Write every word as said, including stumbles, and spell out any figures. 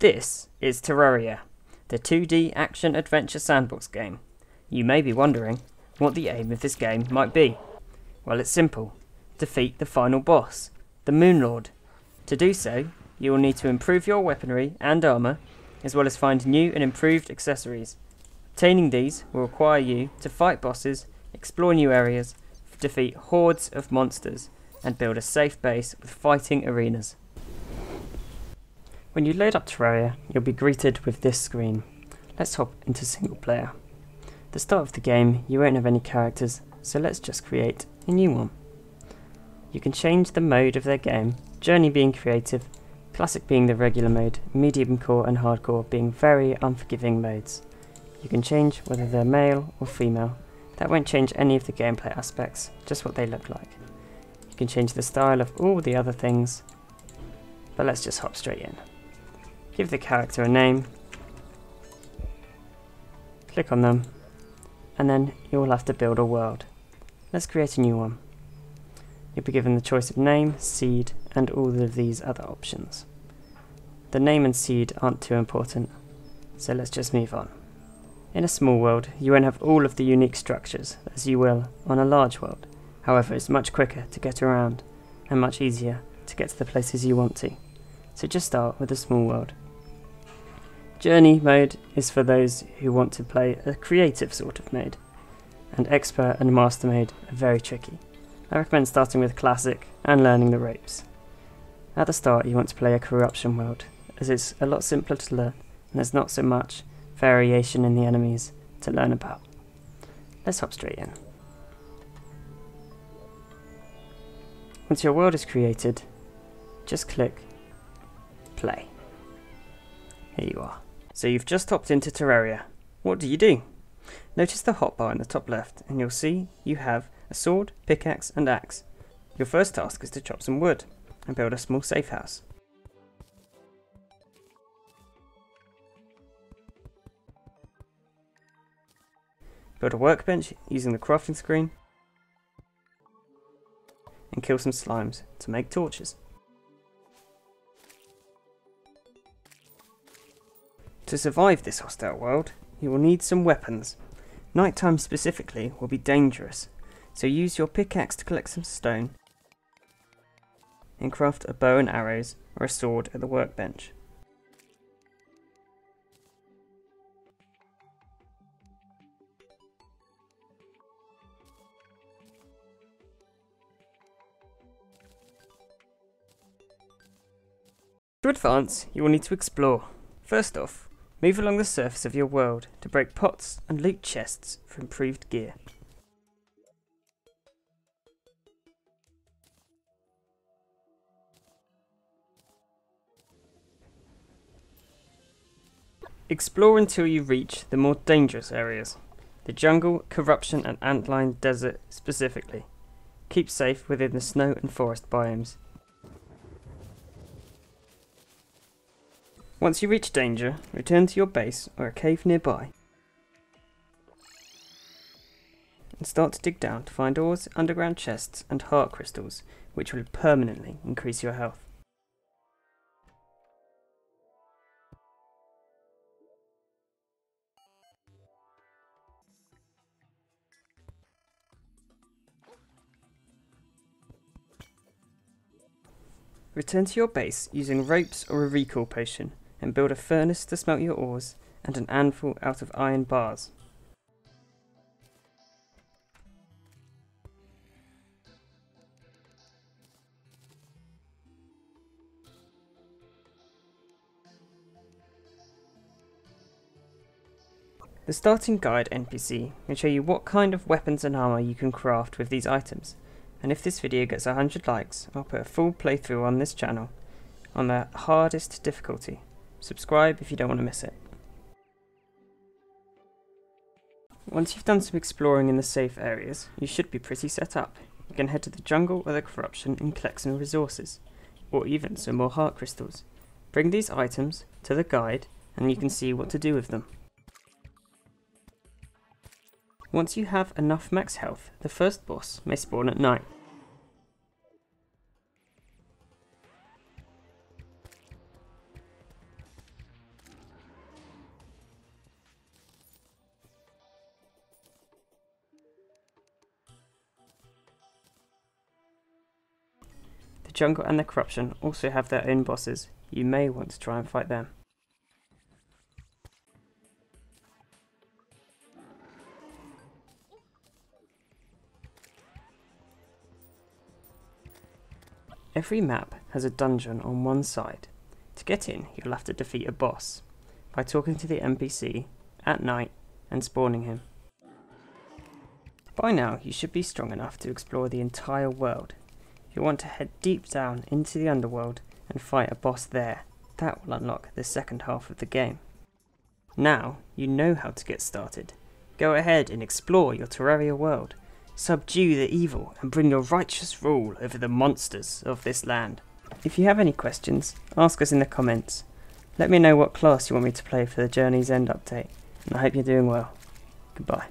This is Terraria, the two D action-adventure sandbox game. You may be wondering what the aim of this game might be. Well, it's simple. Defeat the final boss, the Moon Lord. To do so, you will need to improve your weaponry and armour, as well as find new and improved accessories. Obtaining these will require you to fight bosses, explore new areas, defeat hordes of monsters, and build a safe base with fighting arenas. When you load up Terraria, you'll be greeted with this screen. Let's hop into single player. At the start of the game, you won't have any characters, so let's just create a new one. You can change the mode of their game, Journey being creative, Classic being the regular mode, Medium Core and Hardcore being very unforgiving modes. You can change whether they're male or female. That won't change any of the gameplay aspects, just what they look like. You can change the style of all the other things, but let's just hop straight in. Give the character a name, click on them, and then you'll have to build a world. Let's create a new one. You'll be given the choice of name, seed, and all of these other options. The name and seed aren't too important, so let's just move on. In a small world, you won't have all of the unique structures as you will on a large world. However, it's much quicker to get around and much easier to get to the places you want to. So just start with a small world. Journey mode is for those who want to play a creative sort of mode, and Expert and Master mode are very tricky. I recommend starting with Classic and learning the ropes. At the start you want to play a corruption world, as it's a lot simpler to learn and there's not so much variation in the enemies to learn about. Let's hop straight in. Once your world is created, just click play. Here you are. So you've just hopped into Terraria. What do you do? Notice the hotbar in the top left and you'll see you have a sword, pickaxe and axe. Your first task is to chop some wood and build a small safe house. Build a workbench using the crafting screen and kill some slimes to make torches. To survive this hostile world, you will need some weapons. Nighttime specifically will be dangerous, so use your pickaxe to collect some stone and craft a bow and arrows or a sword at the workbench. To advance, you will need to explore. First off, move along the surface of your world to break pots and loot chests for improved gear. Explore until you reach the more dangerous areas, the jungle, corruption and antline desert specifically. Keep safe within the snow and forest biomes. Once you reach danger, return to your base or a cave nearby and start to dig down to find ores, underground chests and heart crystals, which will permanently increase your health. Return to your base using ropes or a recall potion, and build a furnace to smelt your ores and an anvil out of iron bars. The starting guide N P C will show you what kind of weapons and armour you can craft with these items, and if this video gets one hundred likes, I'll put a full playthrough on this channel on the hardest difficulty. Subscribe if you don't want to miss it. Once you've done some exploring in the safe areas, you should be pretty set up. You can head to the jungle or the corruption and collect some resources, or even some more heart crystals. Bring these items to the guide and you can see what to do with them. Once you have enough max health, the first boss may spawn at night. jungle and the corruption also have their own bosses. You may want to try and fight them. Every map has a dungeon on one side. To get in, you'll have to defeat a boss by talking to the N P C at night and spawning him. By now, you should be strong enough to explore the entire world. You'll want to head deep down into the underworld and fight a boss there. That will unlock the second half of the game. Now, you know how to get started. Go ahead and explore your Terraria world. Subdue the evil and bring your righteous rule over the monsters of this land. If you have any questions, ask us in the comments. Let me know what class you want me to play for the Journey's End update, and I hope you're doing well. Goodbye.